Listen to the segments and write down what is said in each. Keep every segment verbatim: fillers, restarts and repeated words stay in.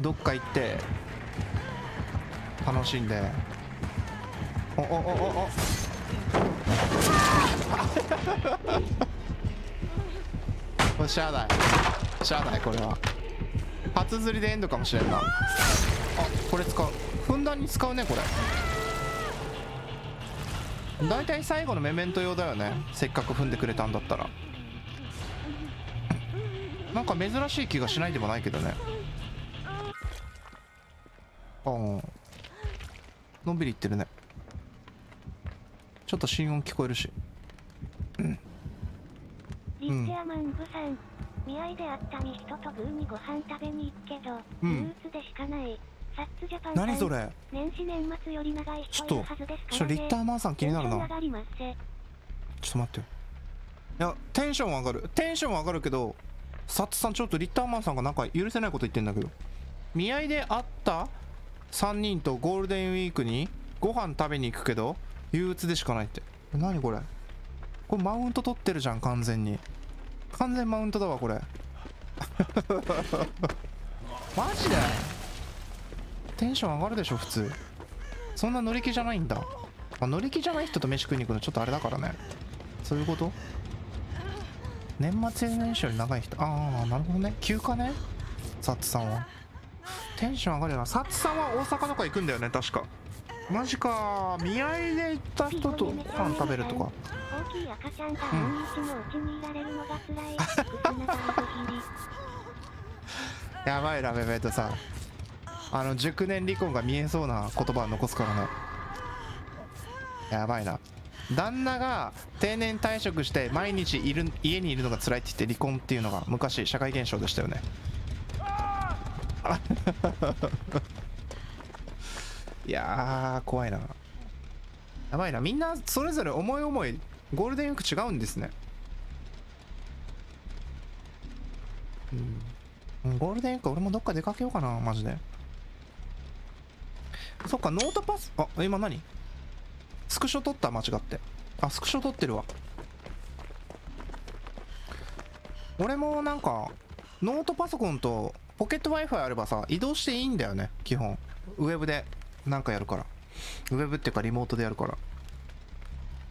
どっか行って楽しんで。おおおおおこれしゃあないしゃあない、これは初釣りでエンドかもしれんな。あ、これ使う、ふんだんに使うね。これ大体最後のメメント用だよね、せっかく踏んでくれたんだったら。なんか珍しい気がしないでもないけどね。ああ、のんびりいってるね。ちょっと心音聞こえるし。うんリッチアマングさん、見合いであったミヒトとグーにご飯食べに行くけど、うん、ルーツでしかないサッツジャパン。何それ、年始年末より長い人いるはずですからね。ちょっとリッターマンさん気になるな。ちょっと待ってよ。いやテンション上がる、テンション上がるけど、サッツさんちょっとリッターマンさんがなんか許せないこと言ってんだけど、見合いであったさんにんとゴールデンウィークにご飯食べに行くけど憂鬱でしかないって。何これ、これマウント取ってるじゃん、完全に完全マウントだわこれマジでテンション上がるでしょ普通。そんな乗り気じゃないんだ、まあ、乗り気じゃない人と飯食いに行くのちょっとあれだからね。そういうこと。年末年始より長い人、ああなるほどね、休暇ね。サッツさんはテンション上がるよな。サッツさんは大阪とか行くんだよね確か。マジか、見合いで行った人とご飯食べるとか。大きい赤ちゃんが半日もうちにいられるのが辛い。やばいな、ベベートさん、あの熟年離婚が見えそうな言葉を残すからね。やばいな、旦那が定年退職して毎日いる家にいるのが辛いって言って離婚っていうのが昔社会現象でしたよね。いやー怖いな、やばいな。みんなそれぞれ思い思いゴールデンウィーク違うんですね。うんゴールデンウィーク俺もどっか出かけようかなマジで。そっかノートパス、あ今何スクショ撮った、間違って。あスクショ撮ってるわ。俺もなんかノートパソコンとポケット Wi−Fi あればさ移動していいんだよね基本。ウェブでなんかやるから、ウェブっていうかリモートでやるから。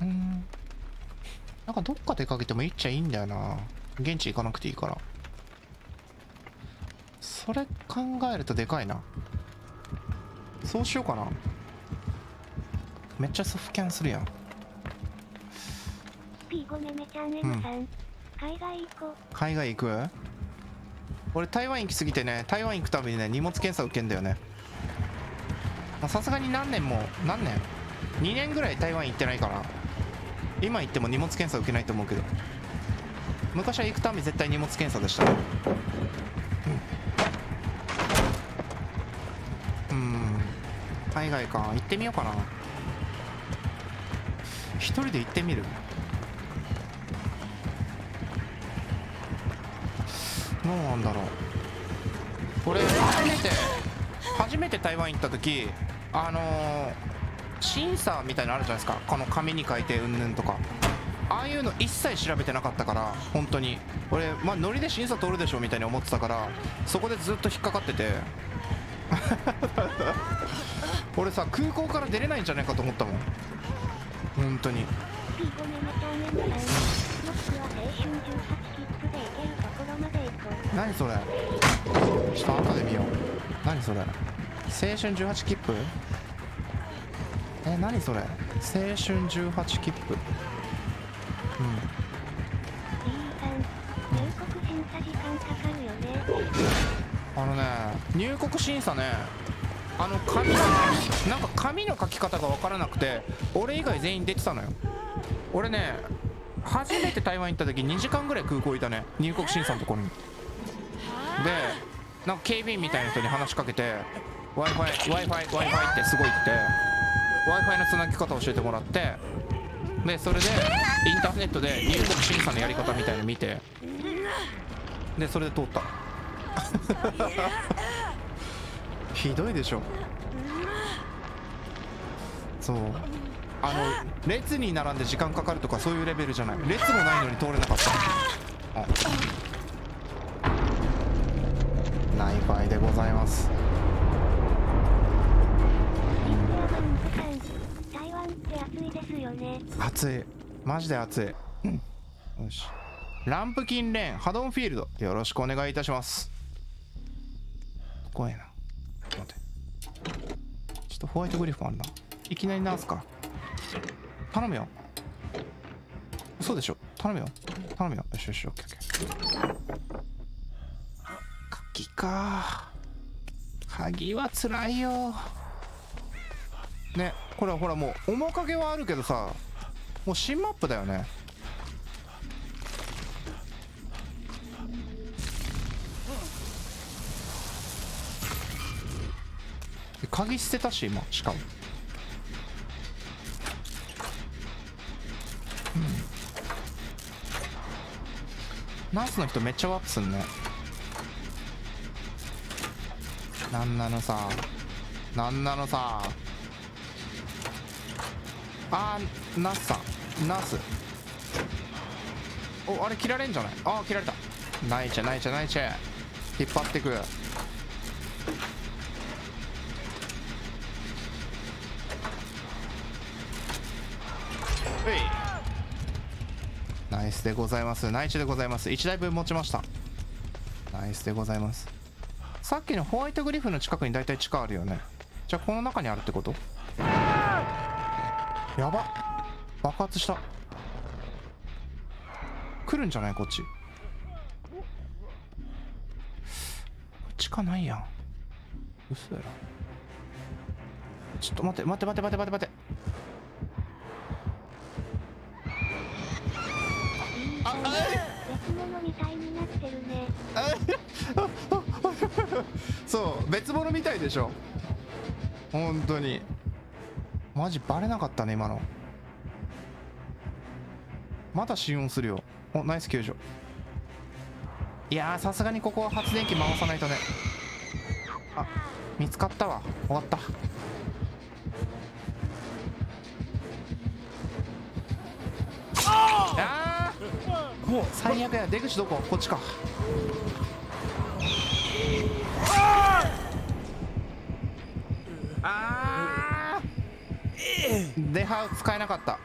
うん、なんかどっか出かけても行っちゃいいんだよな、現地行かなくていいから。それ考えるとでかいな。そうしようかな。めっちゃソフキャンするやん。うん、海外行く？俺台湾行きすぎてね、台湾行くたびにね荷物検査受けんだよね。さすがに何年も何年にねんぐらい台湾行ってないから、今行っても荷物検査受けないと思うけど、昔は行くたび絶対荷物検査でしたね。うん、うん海外か、行ってみようかな。一人で行ってみる。何なんだろう俺。初めて初めて台湾行った時、あのー、審査みたいなのあるじゃないですか、この紙に書いてうんぬんとか、ああいうの一切調べてなかったから本当に俺、まあ、ノリで審査通るでしょみたいに思ってたから、そこでずっと引っかかってて俺さ空港から出れないんじゃないかと思ったもん本当に。何それ、ちょっと後で見よう。何それ青春じゅうはち切符、え何それ青春じゅうはち切符。うんあのね入国審査ね、あの紙のなんか紙の書き方が分からなくて俺以外全員出てたのよ。俺ね初めて台湾行った時にじかんぐらい空港いたね、入国審査のところに。でなんか警備員みたいな人に話しかけて Wi−FiWi−FiWi−Fi ってすごいって Wi−Fi のつなぎ方を教えてもらって、でそれでインターネットで入国審査のやり方みたいなの見て、でそれで通ったひどいでしょ。そうあの列に並んで時間かかるとかそういうレベルじゃない、列もないのに通れなかった。あナイファイでございます。台湾って暑いですよね。暑い、マジで暑い、うん、よし。ランプキンレーンハドンフィールドよろしくお願いいたします。怖いな、ちょっと待って、ちょっとホワイトグリフォンあるな。いきなりナースか、頼むよ、嘘でしょ、頼むよ頼むよ、よしよし、オッケーオッケー。鍵か、鍵はつらいよね。これはほらもう面影はあるけどさ、もう新マップだよね。鍵捨てたし今、しかも、うん、ナースの人めっちゃワープすんね。なんなのさ、なんなのさ。あー、ナースさん、ナース、お、あれ切られんじゃない。ああ切られた、ないちゃないちゃないちゃ、引っ張ってく。ナイスでございます。ナイチでございます。いちだいぶん持ちました。ナイスでございます。さっきのホワイトグリフの近くに大体地下あるよね。じゃあこの中にあるってこと？やばっ、爆発した。来るんじゃないこっち。地下ないやん。嘘やろ。ちょっと待って待って待って待って待って待って。そう別物みたいでしょ本当に。マジバレなかったね今の。まだ心音するよ。お、ナイス救助。いやーさすがにここは発電機回さないとね。あ、見つかったわ、終わった。あーもう最悪や。出口どこ？こっちか。あーデハウ使えなかった。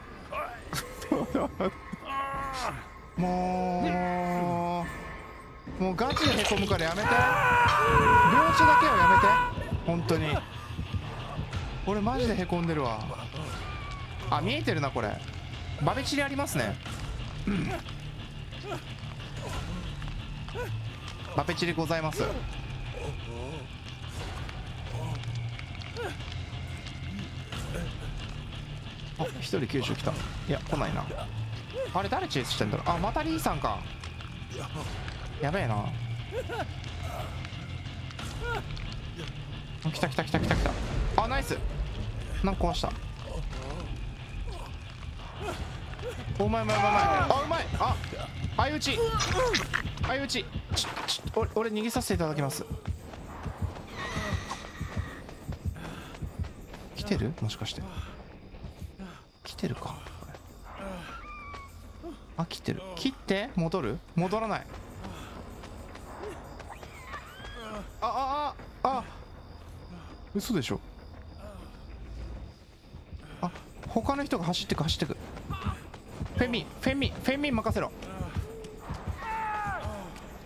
もうもうガチでへこむからやめて、両手だけはやめて本当に。俺マジでへこんでるわ。あ、見えてるなこれ、バベチリありますね、うん、バベチリございます。あ、一人九州来た。いや来ないな。あれ誰チェイスしてんだろう。あ、またリーさんか。やべえな。来た来た来た来た来た。あ、ナイス、なんか壊した。お前お前お前、あ、うまい、あ、相打ち相打ち。ちょちょ俺逃げさせていただきます。来てる？もしかして来てるか。あ、来てる。切って戻る？戻らない。ああああ、嘘でしょ。あ、他の人が走ってく走ってく。フェミフェミフェミ任せろ。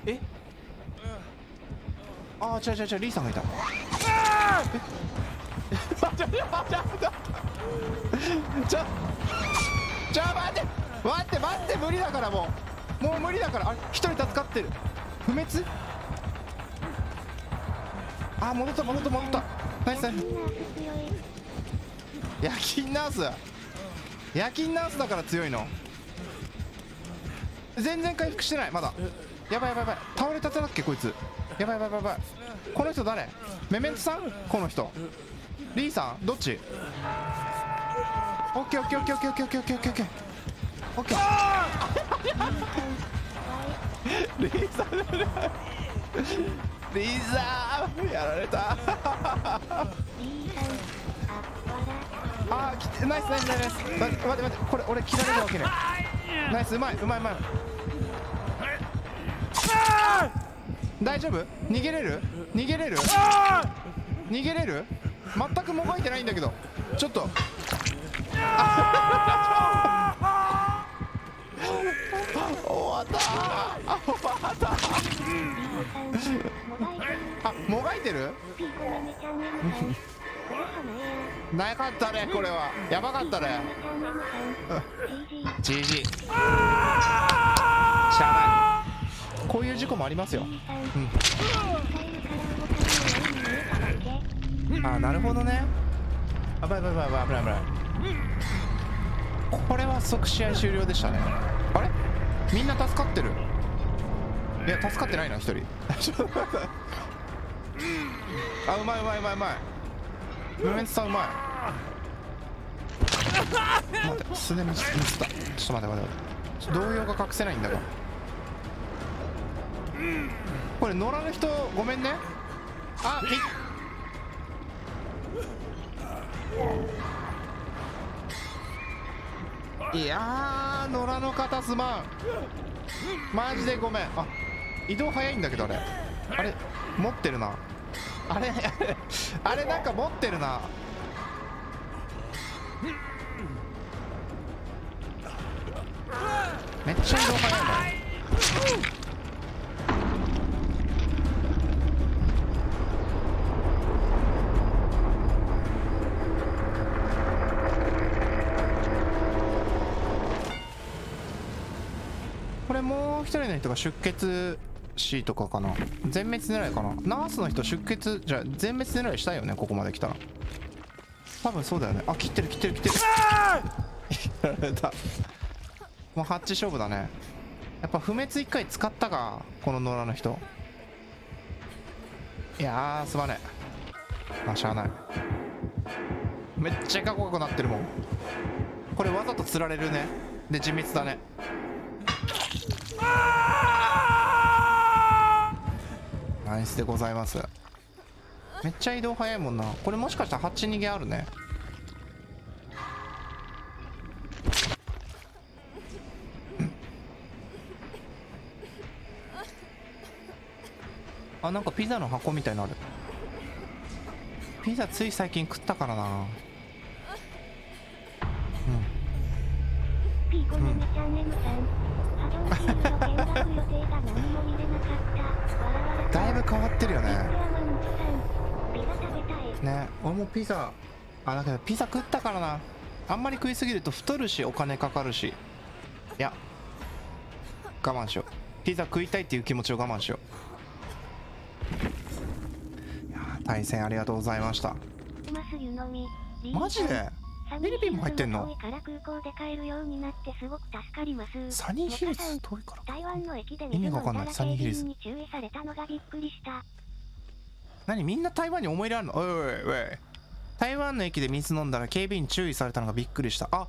え、あー違う違う違う、リーさんがいた。ちょっと待って待って待って、無理だから、もうもう無理だから。あれ一人助かってる。不滅。あー戻った戻った戻った。ナイスナイス。夜勤ナース、夜勤ナースだから強いの。全然回復してないまだ。やばいやばいやばい、倒れたてだっけこいつ。やばいやばいやばい。この人誰？メメントさん？この人リーさん、どっち？オッケーオッケーオッケーオッケーオッケーオッケーオッケーオッケーオッケー。リーさんリーさんやられた。あー、来て、ナイスナイスナイスナイス。待って待って、これ俺切られるわけね。ナイス、うまいうまいうまい。大丈夫？逃げれる？逃げれる？逃げれる？全くもがいてないんだけど、ちょっと終わった。あ、もがいてる？なかったね、これは。やばかったね。ジジイ。しゃあない。こういう事故もありますよ。うん、あ、なるほどね。あ、ばいばいばいばい、危ない危ない。これは即試合終了でしたね。あれ？みんな助かってる。いや、助かってないな、一人。あ、うまいうまいうまいうまい。ムメンツさんうまい。待って、すねミスった。ちょっと待って待って。動揺が隠せないんだが。これ乗らぬ人ごめんね。あ、い。いやー、乗らぬ方すまん。マジでごめん。あ、移動早いんだけどあれ。あれ持ってるな。あれあれなんか持ってるな。めっちゃ移動速いこれ。もう一人の人が出血C とかかな。全滅狙いかな。ナースの人出血じゃ全滅狙いしたいよね。ここまで来たら多分そうだよね。あ、切ってる切ってる切ってる。やられた。もうハッチ勝負だね。やっぱ不滅いっかい使ったかこの野良の人。いやーすまねえ。まあしゃあない。めっちゃかっこよくなってるもんこれ。わざと釣られるね。で自滅だね。ナイスでございます。めっちゃ移動早いもんな。これもしかしたらはち逃げあるね。あ、なんかピザの箱みたいになる。ピザつい最近食ったからな。うん、うん、だいぶ変わってるよね。ね、俺もピザ、あ、だけどピザ食ったからな。あんまり食いすぎると太るしお金かかるし。いや我慢しよう。ピザ食いたいっていう気持ちを我慢しよう。いやー、対戦ありがとうございました。マジでフィリピンも入ってんの？サニーヒルズ遠いから意味が分かんない。サニーヒルズ何？みんな台湾に思い入れあるの？おいおいおい。台湾の駅で水飲んだら警備員注意されたのがびっくりした。あ、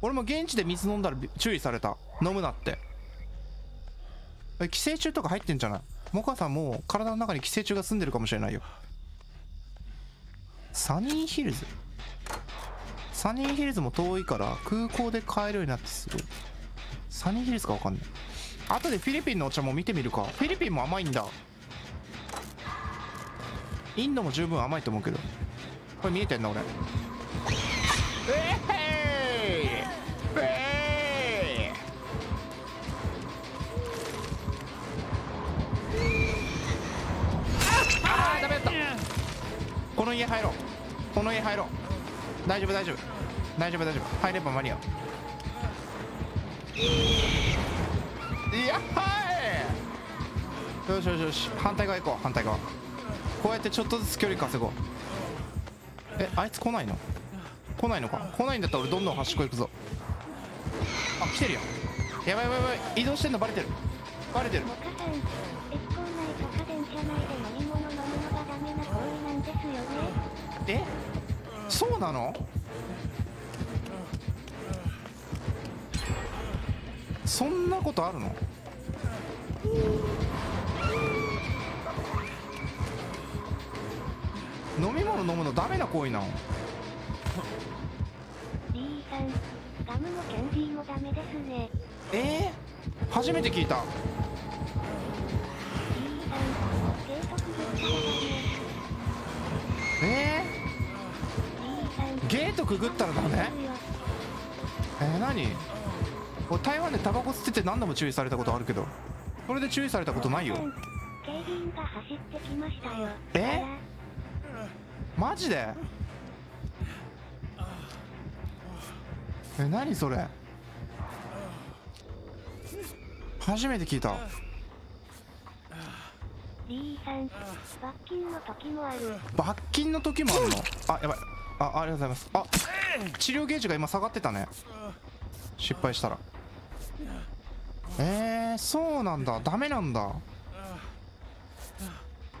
俺も現地で水飲んだら注意された。飲むなって。寄生虫とか入ってんじゃない？モカさんもう体の中に寄生虫が住んでるかもしれないよ。サニーヒルズ、サニーヒルズも遠いから空港で買えるようになってすごい。サニーヒルズかわかんない。あとでフィリピンのお茶も見てみるか。フィリピンも甘いんだ。インドも十分甘いと思うけど。これ見えてんな俺。えー、えー、ああダメだった。この家入ろう、この家入ろう。大丈夫大丈夫大丈夫大丈夫、入れば間に合う。いやはい、よしよしよし、反対側行こう。反対側こうやってちょっとずつ距離稼ごう。え、あいつ来ないの？来ないのか。来ないんだったら俺どんどん端っこ行くぞ。あ、来てるよ。やばいやばいやばい。移動してんのバレてるバレてる。え、そうなの？そんなことあるの？飲み物飲むのダメな行為なの？えー、初めて聞いた。えー、ゲートくぐったらダメ？えー、何？俺台湾でタバコ吸ってて何度も注意されたことあるけど、これで注意されたことないよ。警備員が走ってきましたよ。え？マジで？え、何それ？初めて聞いた。Bさん、罰金の時もある。罰金の時もあるの？あ、やばい。あ、ありがとうございます。あ、治療ゲージが今下がってたね。失敗したら。えー、そうなんだ。ダメなんだ。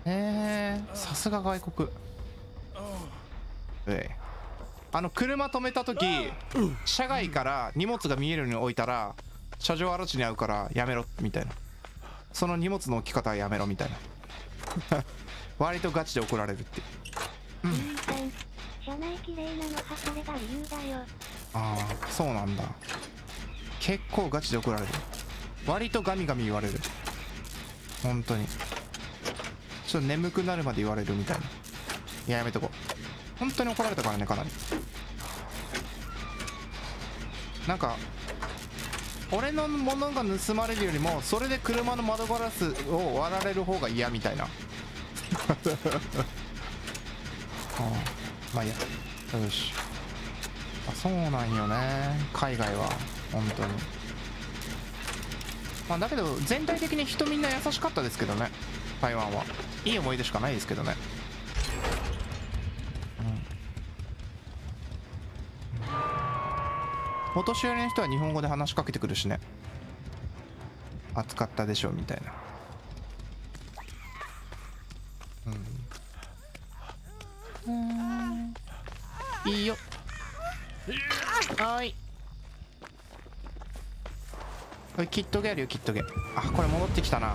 えー、さすが外国。ええ。あの車止めた時、車外から荷物が見えるように置いたら車上荒らしに遭うからやめろみたいな、その荷物の置き方はやめろみたいな割とガチで怒られるっていう、うん。車内綺麗なのはそれが理由だよ。ああ、そうなんだ。結構ガチで怒られる。割とガミガミ言われる。本当にちょっと眠くなるまで言われるみたいな。いや、やめとこう。本当に怒られたからね、かなり。なんか俺のものが盗まれるよりもそれで車の窓ガラスを割られる方が嫌みたいなまあいいや、よし。あ、そうなんよね、海外は本当に。まあだけど全体的に人みんな優しかったですけどね、台湾は。いい思い出しかないですけどね。お年寄りの人は日本語で話しかけてくるしね。暑かったでしょみたいな。うん。いいよ。はい。これキットゲあるよ、キットゲ。あ、これ戻ってきたな。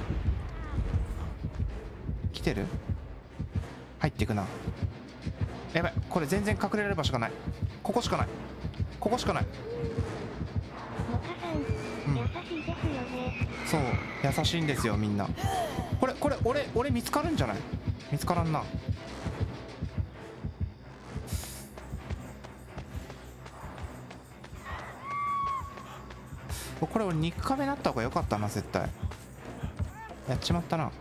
来てる？入っていくな。やばい、これ全然隠れられる場所がない。ここしかない。ここしかない。うん、優しいですよね。そう、優しいんですよ、みんな。これ、これ、俺、俺見つかるんじゃない？見つからんな。これ、俺肉壁になった方が良かったな、絶対。やっちまったな。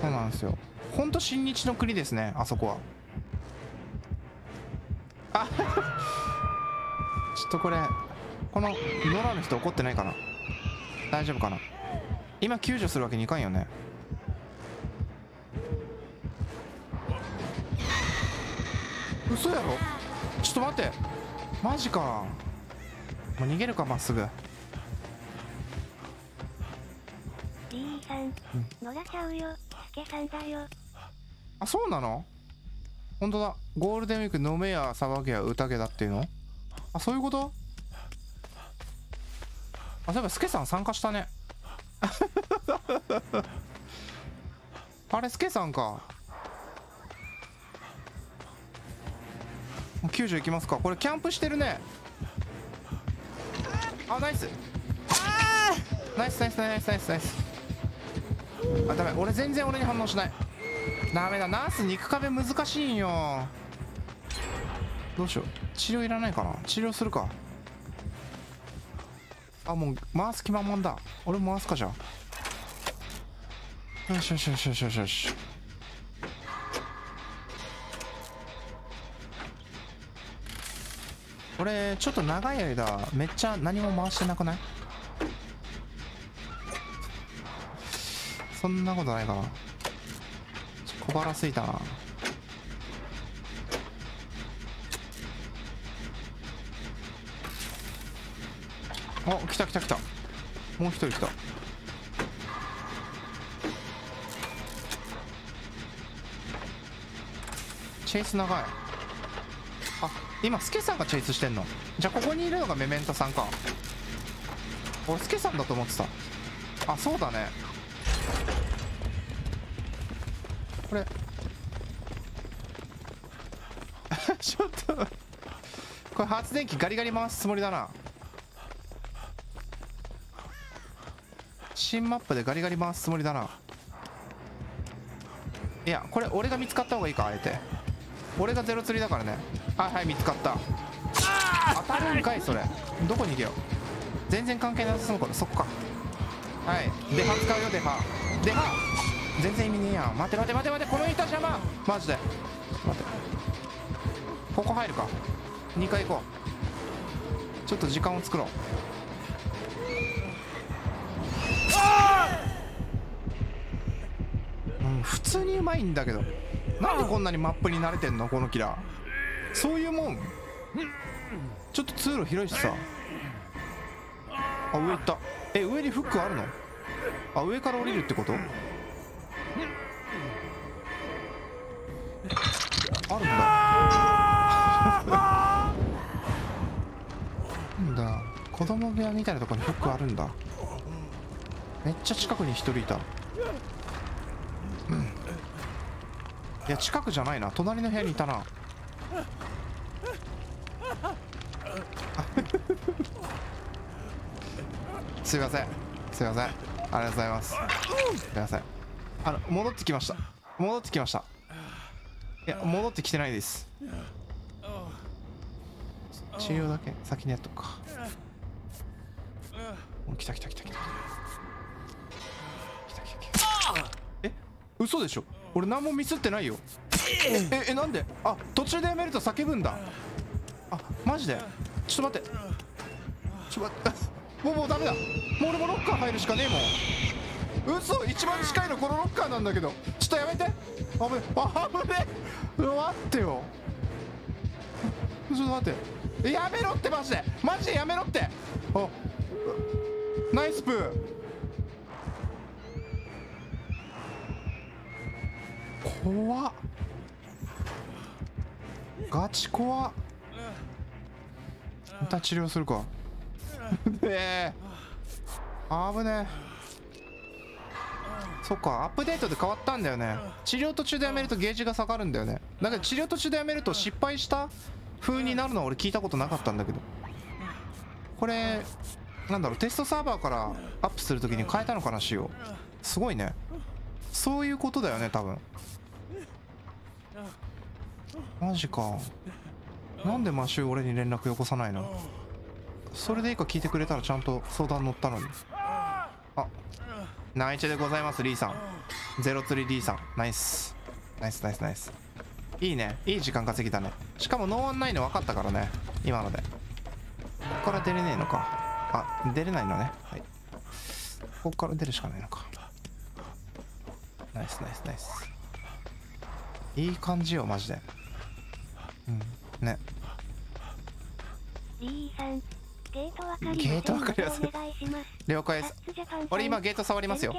そうなんですよ。ほんと親日の国ですね、あそこは。あちょっとこれ、この野良の人怒ってないかな、大丈夫かな。今救助するわけにいかんよね。嘘やろ、ちょっと待って、マジか。もう逃げるか、まっすぐ。リーさん、野良ちゃうよ、スケさんだよ。あ、そうなの？本当だ、ゴールデンウィーク飲めや騒げや宴だっていうの。あ、そういうこと。あ、そういえばスケさん参加したねあれスケさんか。救助行きますか。これキャンプしてるね。あ、ナイスナイスナイスナイスナイスナイス。あ、ダメ、俺全然俺に反応しない。ダメだ、ナース肉壁難しいんよ。どうしよう、治療いらないかな。治療するか。あ、もう回す気満々だ。俺も回すか、じゃあ。よしよしよしよしよしよし。俺ちょっと長い間めっちゃ何も回してなくない？そんなことないかな。小腹すいたな。あ、来た来た来た。もう一人来た。チェイス長い。あ、今スケさんがチェイスしてんの。じゃあここにいるのがメメンタさんか。俺スケさんだと思ってた。あ、そうだね。これちょっとこれ発電機ガリガリ回すつもりだな。新マップでガリガリ回すつもりだな。いや、これ俺が見つかった方がいいか、あえて。俺がゼロ釣りだからね。はいはい、見つかった。当たるんかいそれ。どこに行けよ。全然関係なさそうなこと。そっか。はい、デハ使うよ。デハデハ全然意味ねえやん。待て待て待て待て、この板邪魔マジで。待て、ここ入るか。にかい行こう。ちょっと時間を作ろう。うん、普通にうまいんだけど、なんでこんなにマップに慣れてんのこのキラー。そういうもん。ちょっと通路広いしさ。あ、上行った。え、上にフックあるの。あ、上から降りるってこと。あるんだなんだ、子供部屋みたいなとこにフックあるんだ。めっちゃ近くにひとりいた。うん、いや近くじゃないな、隣の部屋にいたなすいませんすいません、ありがとうございます。すいません、あの戻ってきました、戻ってきました。いや、戻ってきてないです。治療だけ先にやっとくか。来た来た来た来た来た来た来た。え、嘘でしょ、俺何もミスってないよ。ええ、なんで。あ、途中でやめると叫ぶんだ。あ、マジで。ちょっと待って、ちょっと待ってもうもうダメだ。もう俺もロッカー入るしかねえもん。嘘、一番近いのこのロッカーなんだけど。ちょっとやめて、危ね危ねえ。待ってよ、ちょっと待って、やめろってマジでマジでやめろって。あ、ナイスプー。怖っ、ガチ怖っ。また治療するかえー、危ねえ。そっか、アップデートで変わったんだよね。治療途中でやめるとゲージが下がるんだよね。だから治療途中でやめると失敗した風になるのは俺聞いたことなかったんだけど、これなんだろう、テストサーバーからアップするときに変えたのかな、仕様。すごいね、そういうことだよね多分。マジか、なんでマシュー俺に連絡よこさないの。それでいいか、聞いてくれたらちゃんと相談乗ったのに。あ、内地でございます。リーさん、ゼロ釣りリーさん、ナイスナイスナイスナイス。いいね、いい時間稼ぎだね。しかもノーアンないの分かったからね、今ので。ここから出れねえのか。あ、出れないのね、はい。ここから出るしかないのか。ナイスナイスナイス、いい感じよマジで。うんね、リーさん、ゲート分かりやすいのでお願いします。了解です。俺今ゲート触りますよ。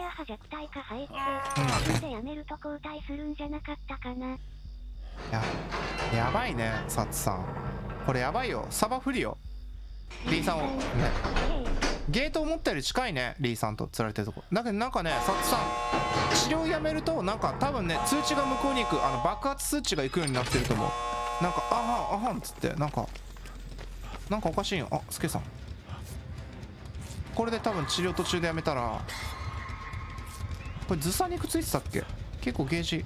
やばいねサツさん、これやばいよ、サバ不利よリーさんを、ね、ゲートを持ったより近いねリーさんと釣られてるとこだけど。なんかねサツさん、治療やめるとなんか多分ね通知が向こうに行く、あの爆発通知が行くようになってると思う。なんかあはんあはんっつってなんかなんかおかしいよ。あ、スケさん、これで多分治療途中でやめたら、これずさ肉ついてたっけ。結構ゲージ。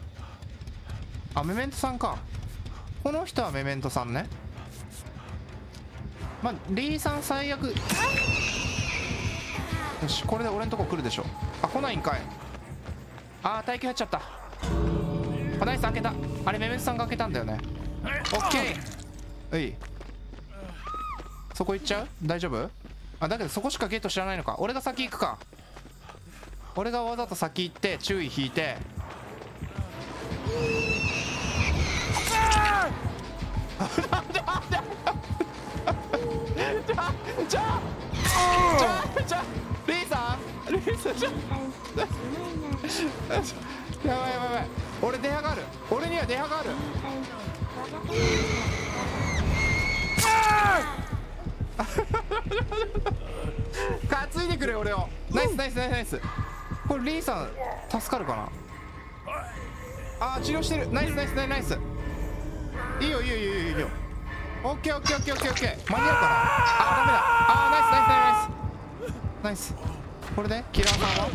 あ、メメントさんか、この人はメメントさんね。まあリーさん最悪。よし、これで俺のとこ来るでしょ。あ、来ないんかい。あー、耐久入っちゃった。あ、ナイス、開けた。あれメメントさんが開けたんだよね。オッケー。うい、そこ行っちゃう、大丈夫。あ、だけどそこしかゲート知らないのか。俺が先行くか。俺がわざと先行って注意引いて、なんでなんでじゃあじゃあリーさん、リーさんじゃやばいやばいやばい。俺出はがある、俺には出はがある。担いでくれ俺を。ナイスナイスナイスナイス。これリーさん助かるかな。あー、治療してる。ナイスナイスナイスナイス。いいよいいよいいよいいよ。オッケーオッケーオッケーオッケーオッケー。間に合うかな。あー、ダメだ。あー、ナイスナイスナイスナイス。これでキラーさんは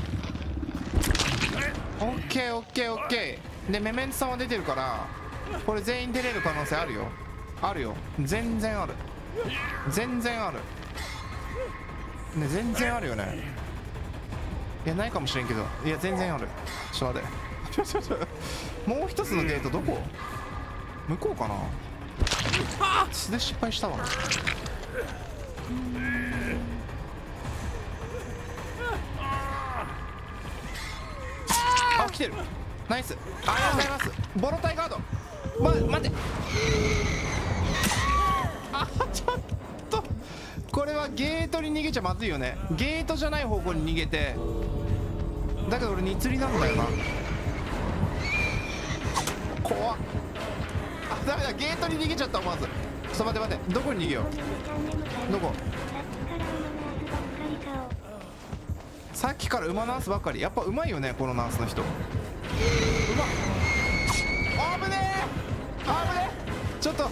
オッケーオッケーオッケーでメメントさんは出てるからこれ全員出れる可能性あるよあるよ全然ある全然あるね全然あるよねいやないかもしれんけどいや全然あるちょっと待ってちょっと待ってもう一つのゲートどこ向こうかな素で失敗したわあ来てるナイスありがとうございますボロタイガード、ま、待ってあちょっとこれはゲートに逃げちゃまずいよねゲートじゃない方向に逃げてだけど俺に釣りなんだよな怖っあダメだゲートに逃げちゃった思わずちょっと待って待ってどこに逃げようどこさっきから馬ナースばっかりやっぱうまいよねこのナースの人うまっあぶねえあぶねえちょっと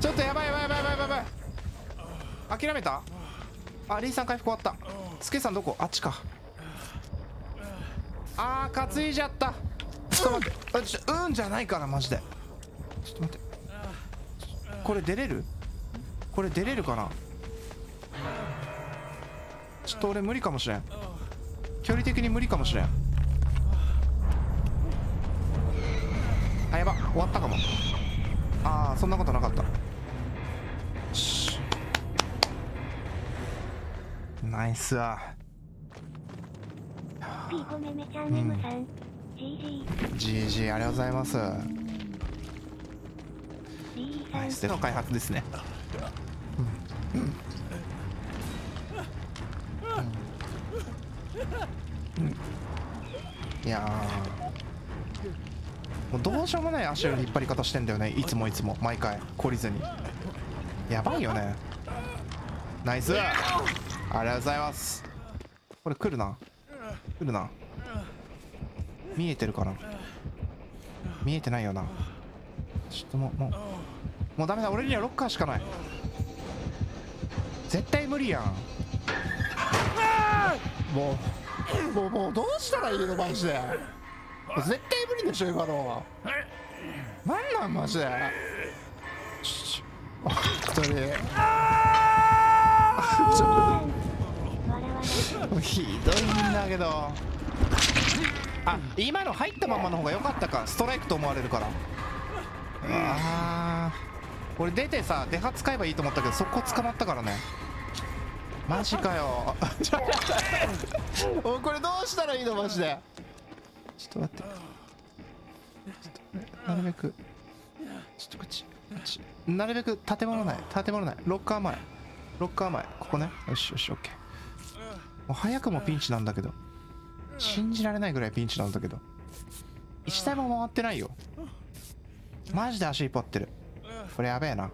ちょっとやばいやばいやばいやばいやばい諦めたあリーさん回復終わったスケさんどこあっちかあー担いじゃったちょっと待ってあちょうんじゃないからマジでちょっと待ってこれ出れるこれ出れるかなちょっと俺無理かもしれん距離的に無理かもしれんあやば終わったかもああそんなことなかったナイスわうん、ジージー ありがとうございますナイスでの開発ですね、うんうんうん、いやもうどうしようもない足の引っ張り方してんだよねいつもいつも毎回懲りずにやばいよねナイスありがとうございますこれ来るな来るな見えてるかな見えてないよなちょっともうもうもうダメだ俺にはロッカーしかない絶対無理やんもうもうもうどうしたらいいのマジで絶対無理でしょ今のなんなんマジで本当にひどいんだけどあ今の入ったままの方が良かったかストライクと思われるからあー俺出てさ出発使えばいいと思ったけどそこ捕まったからねマジかよおこれどうしたらいいのマジでちょっと待ってちょっとなるべくちょっとこっちこっちなるべく建物ない建物ないロッカー前ロッカー前ここねよしよしオッケーもう早くもピンチなんだけど信じられないぐらいピンチなんだけどいちだいも回ってないよマジで足引っ張ってるこれやべえな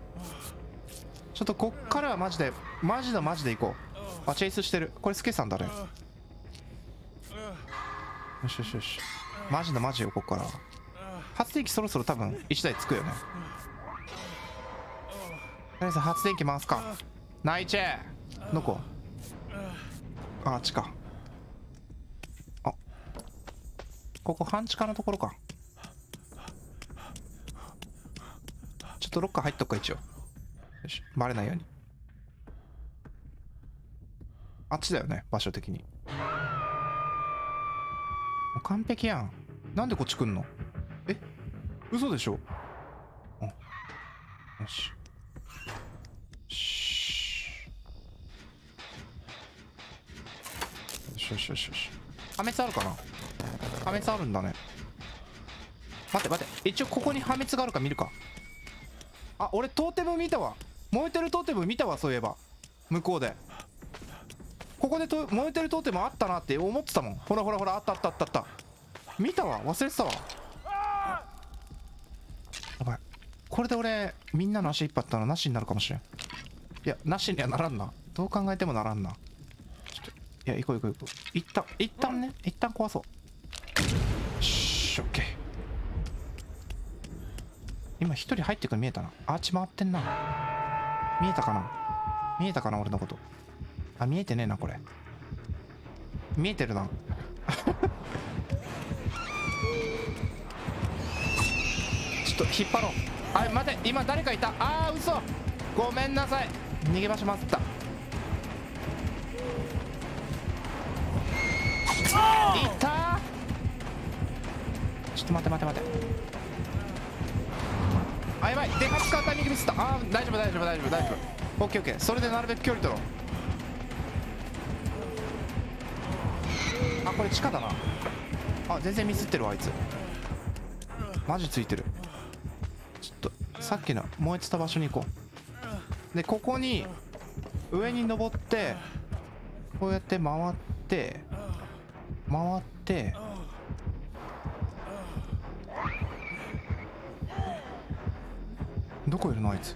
ちょっとこっからはマジでマジでマジで行こうあチェイスしてるこれスケさんだねよしよしよしマジでマジよこっから発電機そろそろ多分いちだいつくよねとりあえず発電機回すかナイチェどこあっちかあここ半地下のところかちょっとロッカー入っとくか一応よしバレないようにあっちだよね場所的にもう完璧やんなんでこっち来んのえ嘘でしょあよしよしよしよしよしよし破滅あるかな破滅あるんだね待って待って一応ここに破滅があるか見るかあ俺トーテム見たわ燃えてるトーテム見たわそういえば向こうでここでと燃えてるトーテムあったなって思ってたもんほらほらほらあったあったあったあった見たわ忘れてたわやばいこれで俺みんなの足引っ張ったのなしになるかもしれんいやなしにはならんなどう考えてもならんなちょっといや行こう行こう行こう一旦一旦ね一旦壊そうよし OK 今一人入ってくる見えたなアーチ回ってんな見えたかな見えたかな俺のことあ見えてねえなこれ見えてるなちょっと引っ張ろう。あれ待て、今誰かいた。あー嘘、ごめんなさい、逃げ場所まずった。いったー、ちょっと待て待て待て、あやばい、でかく簡単にミスった。あー大丈夫大丈夫大丈夫大丈夫、オッケーオッケー。それでなるべく距離取ろう。あ、これ地下だな。あ、全然ミスってるわあいつ、マジついてる。ちょっとさっきの燃えてた場所に行こう。でここに上に登って、こうやって回って回ってどこいるのあいつ。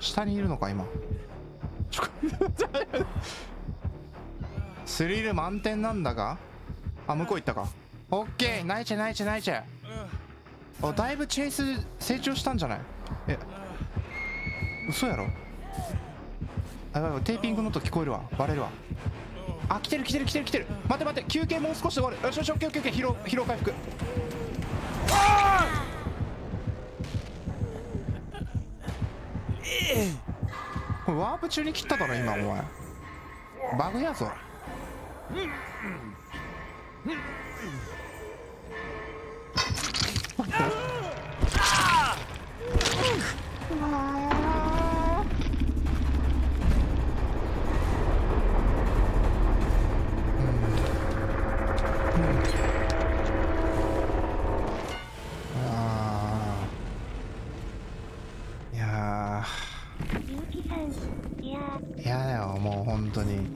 下にいるのか今スリル満点なんだが。あ、向こう行ったか。オッケー、ナイチェナイチェナイチェ。あ、だいぶチェイス成長したんじゃない。え、嘘やろ。あ、やばい、テーピングの音聞こえるわ、バレるわ。あ、来てる来てる来てる来てる。待て待て、休憩もう少しで終わる。よしよし、オッケーオッケーオッケー、疲労疲労回復。これワープ中に切っただろ今、お前バグやぞ。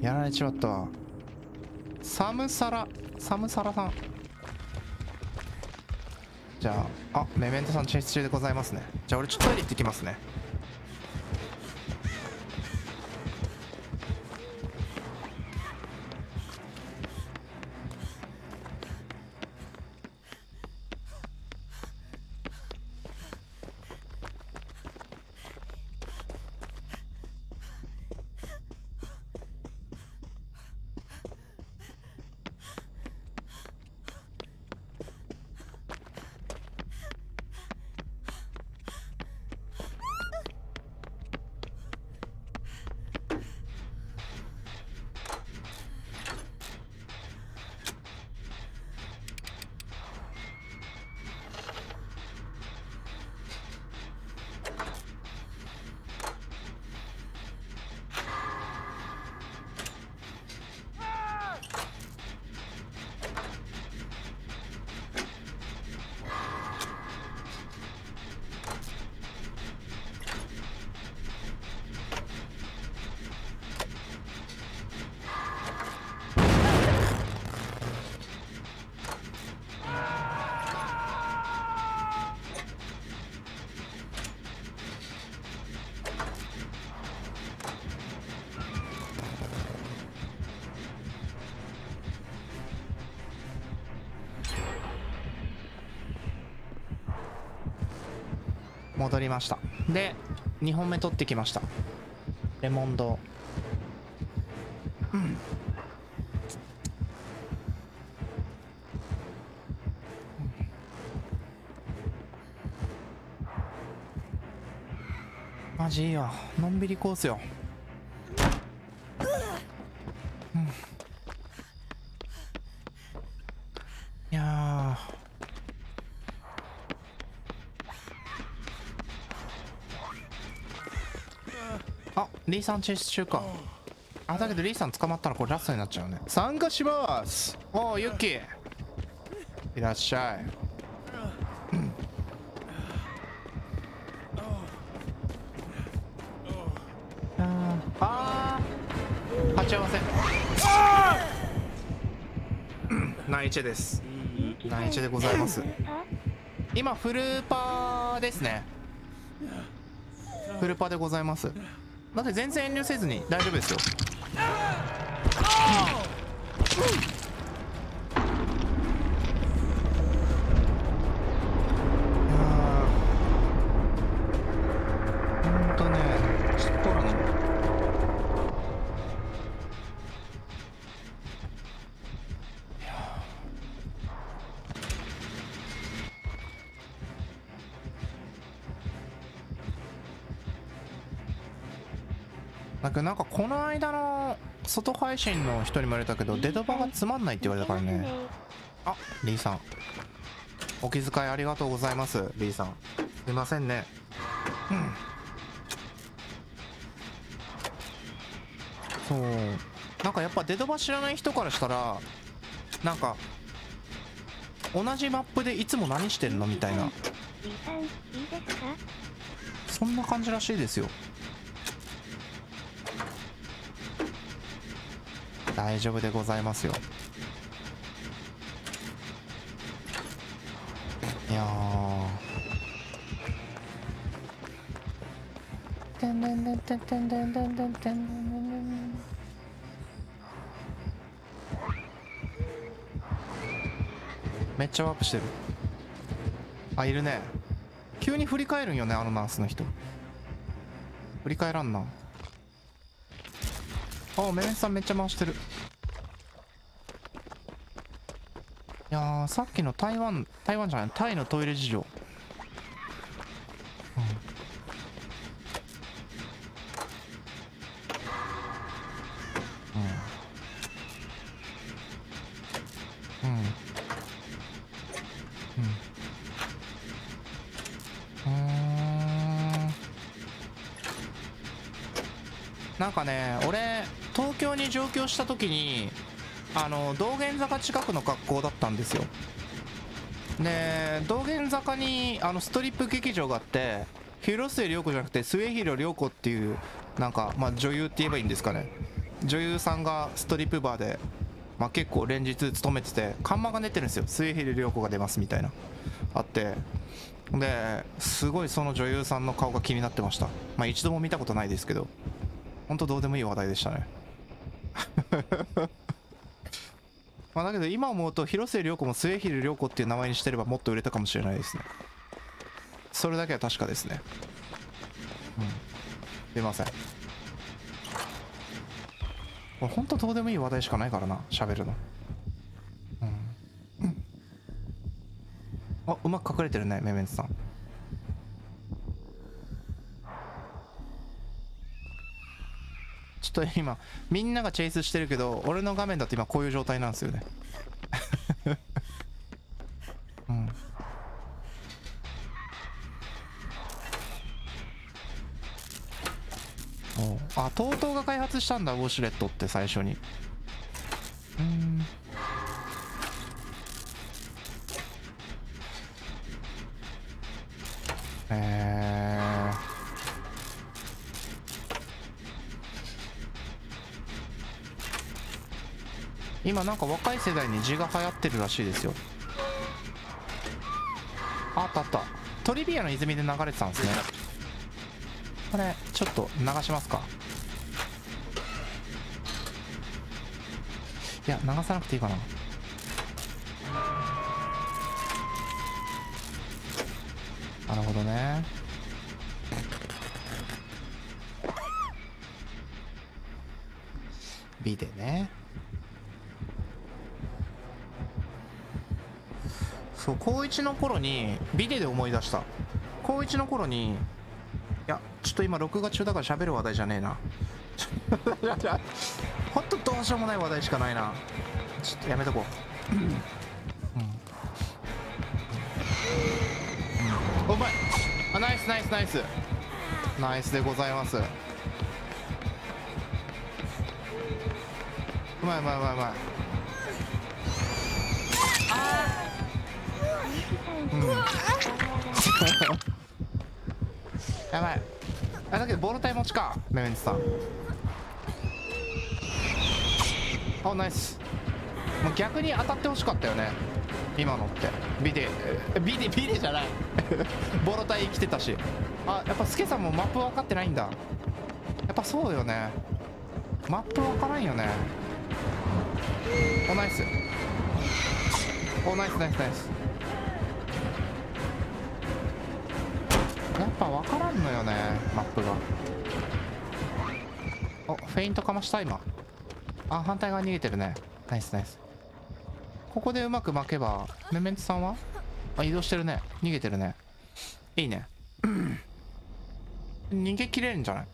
やられちまったわ。サムサラサムサラさん、じゃあ、あ、メメントさんチェイス中でございますね。じゃあ俺ちょっとトイレ行ってきますね。戻りました。でにほんめ取ってきました、レモンド。うん、マジいいよ、のんびりコースよ。うん、いやーリーさんチェイス中か。あ、だけどリーさん捕まったらこれラストになっちゃうね。参加します。おおユッキーいらっしゃい。ああ鉢合わせ、ナイチェです。ナイチェでございます。今フルパーですね、フルパーでございます。だって全然遠慮せずに大丈夫ですよ。うんとね、だけどなんかこの間の外配信の人にも言われたけど、デドバがつまんないって言われたからね。あ、リーさんお気遣いありがとうございます。リーさんすいませんね。うん、そうなんかやっぱデドバ知らない人からしたら、なんか同じマップでいつも何してるのみたいな、そんな感じらしいですよ。大丈夫でございますよ。いやー、てんてんてんてんてんてんてんてんてん、めっちゃワープしてる。あ、いるね。急に振り返るんよね、あのナースの人。振り返らんな。あ、メンさんめっちゃ回してる。いやー、さっきの台湾台湾じゃない、タイのトイレ事情、うんうんうんうん、うん、なんかね、俺東京に上京した時にあの道玄坂近くの学校だったんですよ。で道玄坂にあのストリップ劇場があって、広末涼子じゃなくて末広涼子っていう、なんか、まあ、女優って言えばいいんですかね、女優さんがストリップバーで、まあ、結構連日勤めてて、看板が出てるんですよ。末広涼子が出ますみたいなあって、ですごいその女優さんの顔が気になってました。まあ一度も見たことないですけど、ほんとどうでもいい話題でしたね。まあだけど今思うと、広末涼子も末広涼子っていう名前にしてればもっと売れたかもしれないですね。それだけは確かですね。うん、出ません。これほんとどうでもいい話題しかないからな、喋るの。うん、うん、あ、うまく隠れてるね、メメンツさん。ちょっと今みんながチェイスしてるけど、俺の画面だと今こういう状態なんですよね。うん、おう、あ、トートーが開発したんだ、ウォシュレットって。最初に、うん、えー今なんか若い世代に字が流行ってるらしいですよ。あったあった、トリビアの泉で流れてたんですね。これちょっと流しますか。いや、流さなくていいかな。なるほどね。Bでね。高いちの頃にビデで思い出した。高いちの頃に、いやちょっと今録画中だから喋る話題じゃねえな。ほんとどうしようもない話題しかないな。ちょっとやめとこう。うん、うん、お前、あ、ナイスナイスナイスナイスでございます。うまいうまいうまいうまい。うん、やばい。あ、だけどボール体持ちか、メメンツさん。あ、ナイス。もう逆に当たってほしかったよね、今のって。ビデビデビデじゃない。ボール体生きてたし。あ、やっぱスケさんもマップ分かってないんだ。やっぱそうよね、マップ分からんよね。お、ナイス。お、ナイスナイスナイス。やっぱ分からんのよね、マップが。お、フェイントかました今。あ、反対側逃げてるね。ナイスナイス。ここでうまく巻けば。メメンツさんは、あ、移動してるね、逃げてるね、いいね。逃げ切れるんじゃない。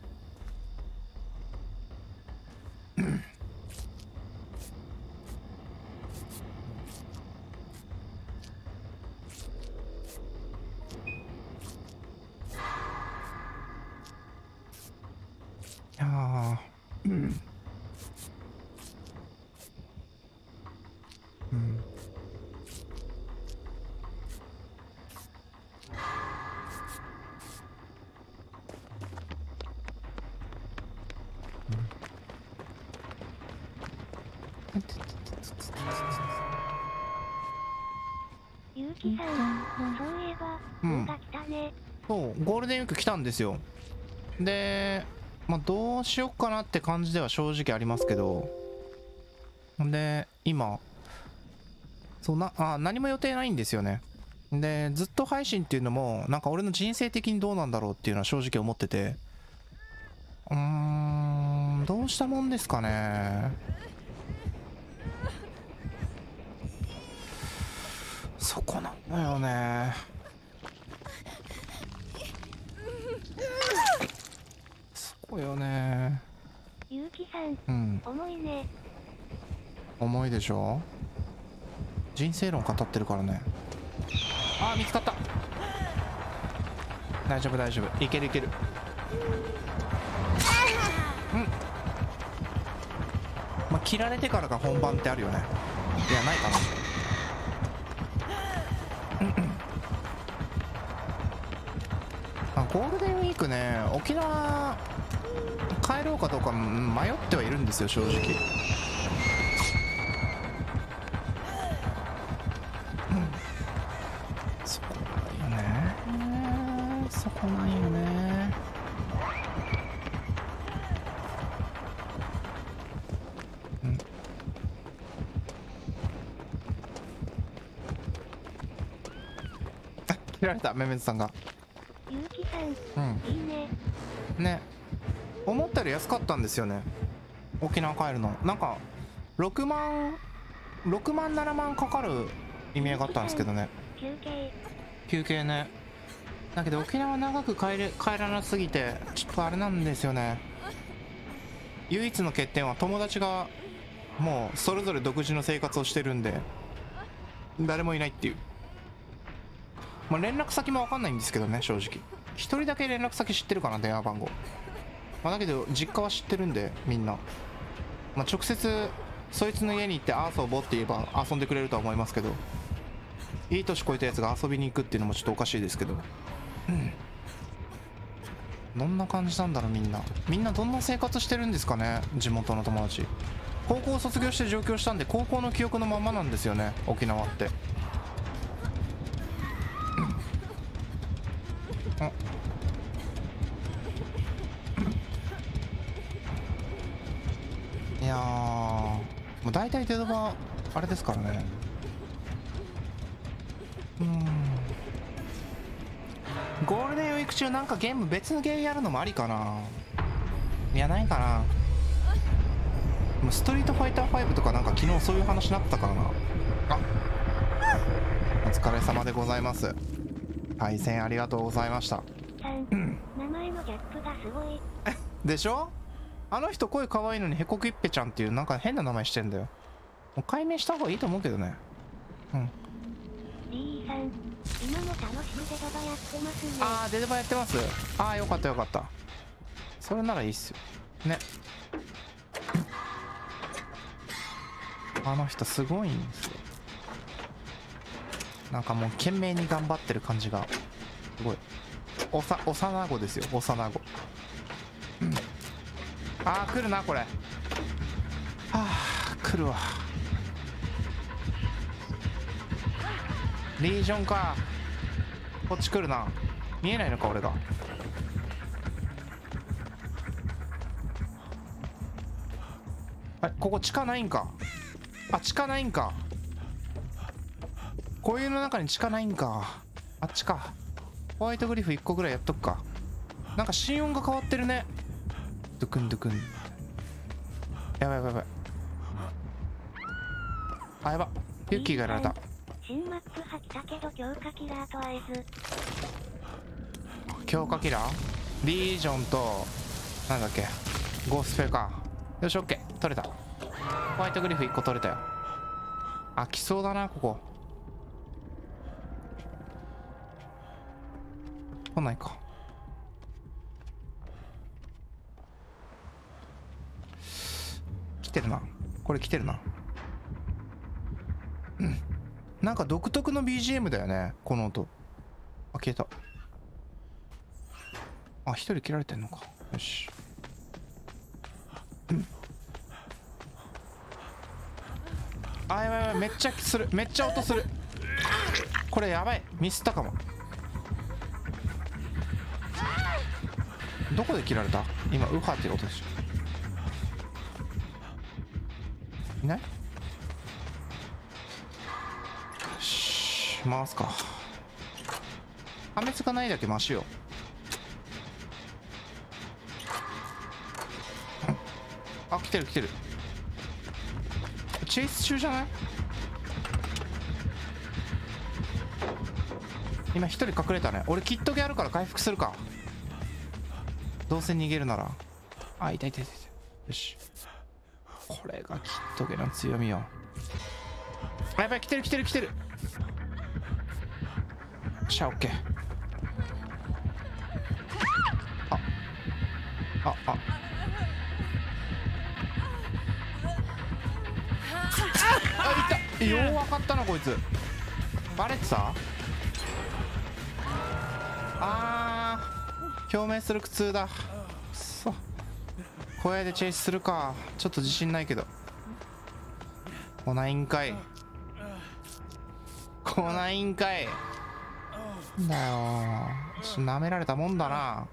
うんうんゆうきさん、そういえば、うん、来たね。そう、ゴールデンウィーク来たんですよ。で、まあ、どうしよっかなって感じでは正直ありますけど。で、今、そうな、あ、何も予定ないんですよね。で、ずっと配信っていうのも、なんか俺の人生的にどうなんだろうっていうのは正直思ってて。うーん、どうしたもんですかね。そこなんだよね。そこよね。ゆうきさん、うん、重いね。重いでしょ。人生論語ってるからね。ああ、見つかった。大丈夫大丈夫、いけるいける。うん。まあ、切られてからが本番ってあるよね。いや、ないかな。ゴールデンウィークね、沖縄帰ろうかどうか迷ってはいるんですよ、正直。うん、そこないよね。そこないよね。うん。あ、切られた、めめつさんが。うん、いいね。ね、思ったより安かったんですよね、沖縄帰るの。なんかろくまんろくまんななまんかかる意味合いがあったんですけどね。休憩休憩ね。だけど沖縄長く帰れ帰らなすぎてちょっとあれなんですよね。唯一の欠点は友達がもうそれぞれ独自の生活をしてるんで誰もいないっていう。まあ、連絡先も分かんないんですけどね、正直。一人だけ連絡先知ってるかな、電話番号。まあ、だけど実家は知ってるんでみんな、まあ、直接そいつの家に行って遊ぼうって言えば遊んでくれるとは思いますけど、いい年越えたやつが遊びに行くっていうのもちょっとおかしいですけど、うん、どんな感じなんだろう。みんなみんなどんな生活してるんですかね。地元の友達、高校を卒業して上京したんで高校の記憶のままなんですよね、沖縄って。あ、いやー、もう大体出度はあれですからね。うん、ゴールデンウィーク中なんかゲーム、別のゲームやるのもありかな。いや、ないかな。もうストリートファイターファイブとかなんか昨日そういう話になったからな。あ、お疲れ様でございます。対戦ありがとうございました。うん、名前のギャップがすごい。でしょ？あの人声可愛いのにヘコキッペちゃんっていうなんか変な名前してんだよ。もう解明した方がいいと思うけどね。うん。リーさん、今も楽しいデデバやってますね。ああ、デデバやってます。ああ、よかったよかった。それならいいっすよ。ね。あの人すごいんですよ。なんかもう懸命に頑張ってる感じがすごい。おさ幼子ですよ、幼子。うん、ああ、来るなこれ。はあ、来るわ。リージョンか、こっち来るな。見えないのか俺が。あ、ここ地下ないんか。あ、地下ないんか。こういうの中に地下ないんか。あっちか。ホワイトグリフいっこぐらいやっとくか。なんか心音が変わってるね。ドクンドクン。やばいやばいやばい。あ、やば。ユッキーがやられた。新マップは来たけど強化キラーと会えず。強化キラー？リージョンと、なんだっけ、ゴースフェか。よし、オッケー。取れた。ホワイトグリフいっこ取れたよ。飽きそうだな、ここ。来ないか。てるな。これ来てるな。うん。なんか独特の ビージーエム だよね。この音。あ、消えた。あ、一人切られてんのか。よし。うん。あ、やばいやばい。めっちゃする。めっちゃ音する。これやばい。ミスったかも。どこで切られた？今ウハっていう音でしょ。いない？よし、回すか。破滅がないだけマシよ。あ、来てる来てる。チェイス中じゃない？今一人隠れたね。俺キットゲあるから回復するか。どうせ逃げるなら。あ、痛い痛い痛い。よし。これがキットゲの強みよ。あ、やばい、来てる来てる来てる。よっしゃ、オッケー。ああああ、いった。よう分かったな、こいつ。バレてた？あー。共鳴する苦痛だ。くそ、小屋でチェイスするか。ちょっと自信ないけど。来ないんかい、来ないんかい。なんだよ、なめられたもんだな。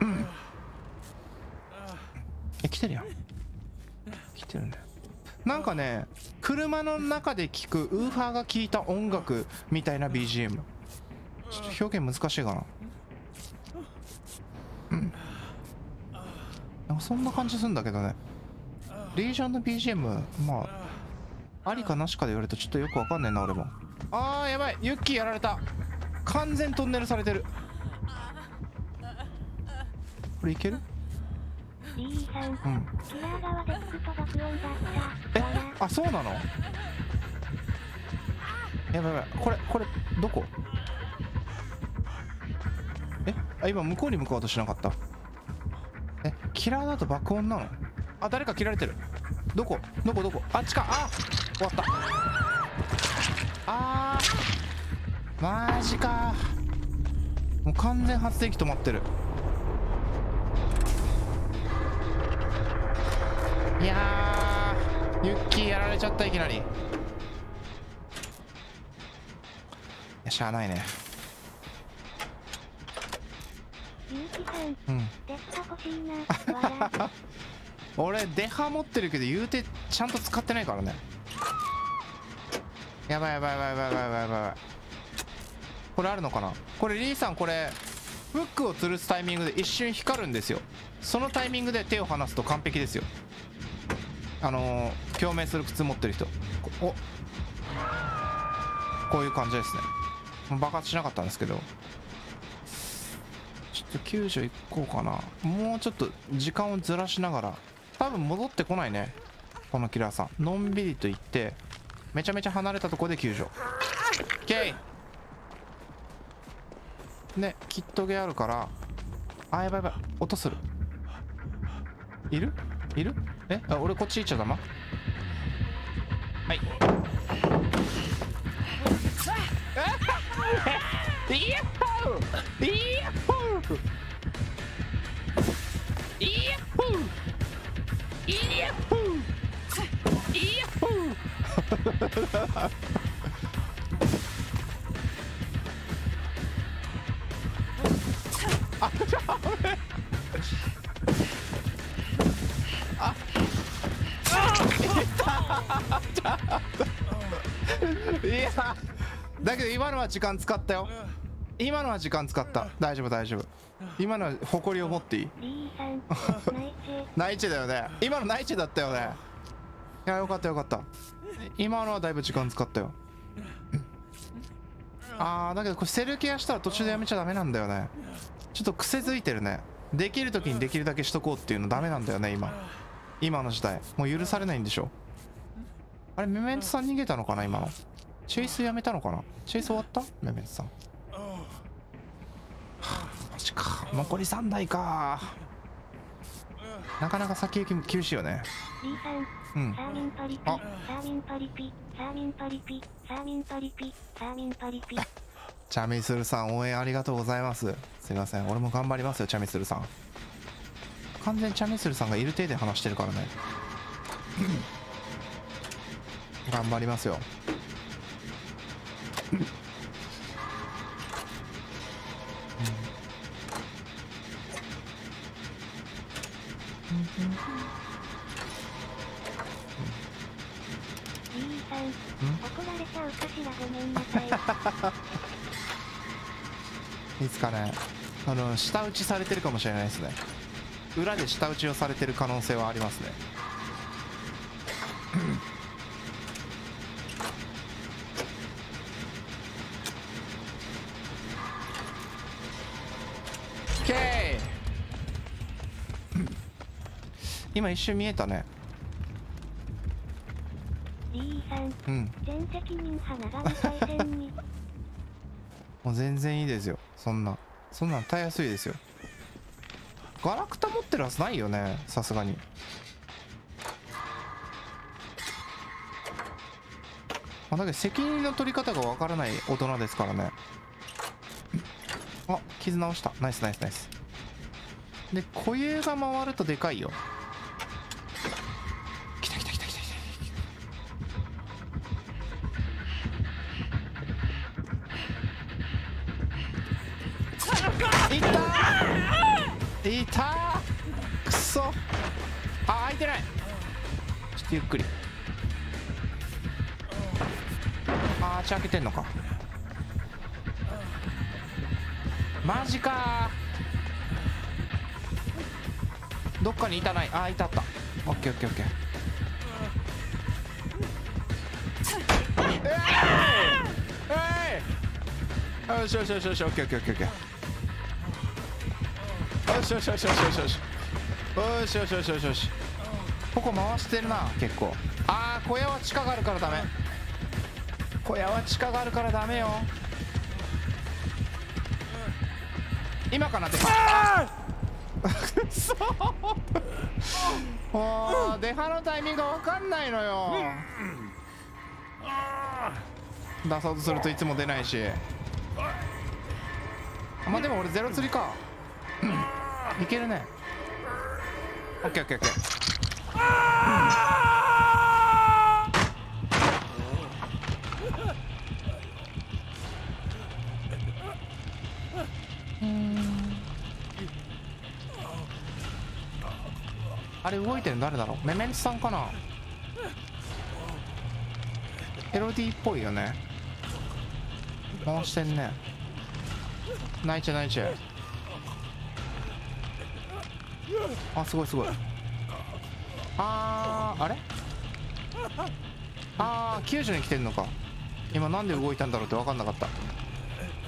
うん、え、来てるやん。来てるんだよ。なんかね、車の中で聴くウーファーが聴いた音楽みたいな ビージーエム。ちょっと表現難しいかな。うん。なんかそんな感じするんだけどね。リージョンの ビージーエム、まあ、ありかなしかで言われるとちょっとよくわかんねえな、俺も。あー、やばい。ユッキーやられた。完全トンネルされてる。これいける？うん。え、あ、そうなの？やばいやばい。これこれどこ？え、あ、今向こうに向かおうとしなかった。え、キラーだと爆音なの？あ、誰か切られてる。どこどこどこ？あっちか。あ、終わった。あー、マジか。もう完全発電機止まってる。いやー、ユッキーやられちゃった、いきなり。いや、しゃあないね。ユッキーさん、うん、デハ欲しいな。俺デハ持ってるけど言うてちゃんと使ってないからね。やばいやばいやばいやばいやばいやばい。これあるのかな。これリーさん、これフックを吊るすタイミングで一瞬光るんですよ。そのタイミングで手を離すと完璧ですよ。あのー、共鳴する靴持ってる人、お、こういう感じですね。爆発しなかったんですけど、ちょっと救助行こうかな。もうちょっと時間をずらしながら。多分戻ってこないね、このキラーさん。のんびりと行ってめちゃめちゃ離れたところで救助。 OK ね。キットゲあるから。あ、やばいやばい。音する。いるいる。え、あ、俺こっち行っちゃダメ。はい。え？いやー！いやー！いやー！いやー！いやー！あ、ちょっと待って。あっ、あっ、いった。いや、だけど今のは時間使ったよ。今のは時間使った。大丈夫大丈夫。今のは誇りを持っていい。内地だよね、今の。内地だったよね。いや、よかったよかった。今のはだいぶ時間使ったよ。あー、だけどこれセルケアしたら途中でやめちゃダメなんだよね。ちょっと癖づいてるね。できる時にできるだけしとこうっていうのダメなんだよね、今。今の時代もう許されないんでしょ。あれ、メメントさん逃げたのかな、今の。チェイスやめたのかな。チェイス終わった、メメントさん。はあ、マジか。残りさんだいか。なかなか先行きも厳しいよね。うん、あ、チャミスルさん応援ありがとうございます。すいません、俺も頑張りますよ。チャミスルさん、完全にチャミスルさんがいる手で話してるからね。頑張りますよ。いつかね、あの下打ちされてるかもしれないですね。裏で下打ちをされてる可能性はありますね。今一瞬見えたね。リーさん、うん、全責任派長見対戦に。もう全然いいですよ。そんなそんなん耐えやすいですよ。ガラクタ持ってるはずないよね、さすがに。まあ、だけど責任の取り方がわからない大人ですからね。あ、傷直した。ナイスナイスナイス。で固有が回るとでかいよ。いたー、くそ。あ、開いてない。ちょっとゆっくり。あー、足開けてんのか。マジかー。どっかにいたない。あー、いたあった。オッケーオッケーオッケー。えー、えー、よしよしよしよし、オッケーオッケーオッケーオッケー。よしよしよしよしよしよしよしよしよしよし。ここ回してるな、結構。ああ、小屋は地下があるからダメ。小屋は地下があるからダメよ。今かなってあーそうもう出刃のタイミングが分かんないのよ。出そうとするといつも出ないし。まあでも俺ゼロ釣りか。いけるね。オッケーオッケーオッケー。あれ動いてるの誰だろう。メメンツさんかな。エロディっぽいよね。回してんね。泣いちゃ泣いちゃ。あ、すごいすごい。あー、あれ、あー、救助に来てんのか。今なんで動いたんだろうって分かんなかった。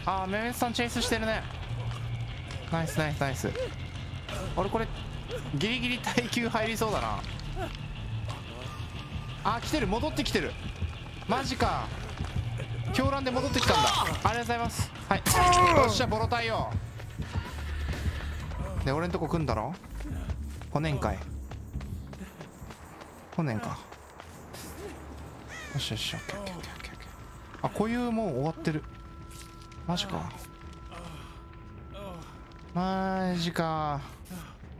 あー、メメスさんチェイスしてるね。ナイスナイスナイス。俺これギリギリ耐久入りそうだな。あー、来てる。戻ってきてる。マジか。狂乱で戻ってきたんだ。ありがとうございます。はい、よっしゃボロ対応で俺んとこ来んだろ。ごねんかい。ごねんか。よしよし、オッケーオッケーオッケーオッケー。あ、こういうもう終わってる。マジかマジか。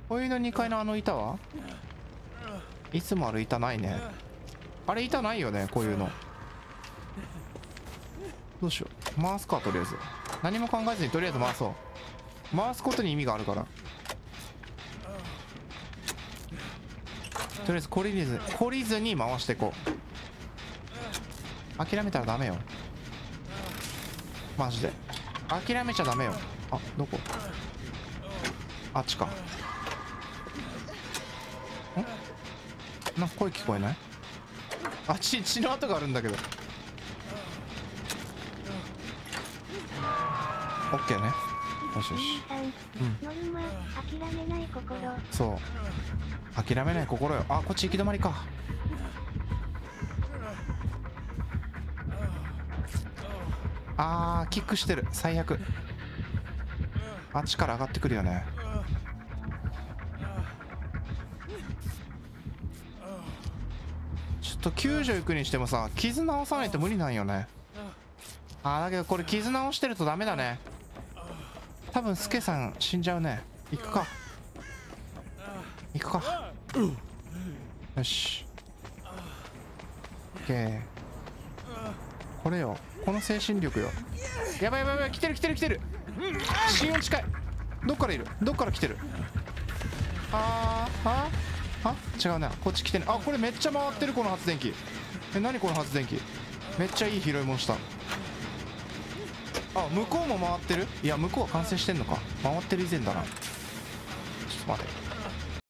こういうのにかいのあの板は？いつもある板ないね。あれ板ないよね、こういうの。どうしよう、回すか。とりあえず何も考えずにとりあえず回そう。回すことに意味があるから。とりあえず懲りず懲りずに回していこう。諦めたらダメよマジで。諦めちゃダメよ。あ、どこ、あっちか。んなんか声聞こえない。あっち、血の跡があるんだけど。オッケーね。よしよし、うん、そう諦めない心よ。あ、こっち行き止まりか。あー、キックしてる。最悪。あっちから上がってくるよね。ときゅうじゅういくにしてもさ、傷直さないと無理なんよね。あー、だけどこれ傷直してるとダメだね。多分スケさん死んじゃうね。行くか行くか、うん、よし OK。 これよ、この精神力よ。やばいやばいやばい、来てる来てる来てる。心音近い。どっからいる、どっから来てる。あーああ違うな、こっち来てね。あ、これめっちゃ回ってる、この発電機。え、何この発電機、めっちゃいい拾い物した。あ、向こうも回ってる。いや、向こうは完成してんのか。回ってる以前だな。ちょっと待て。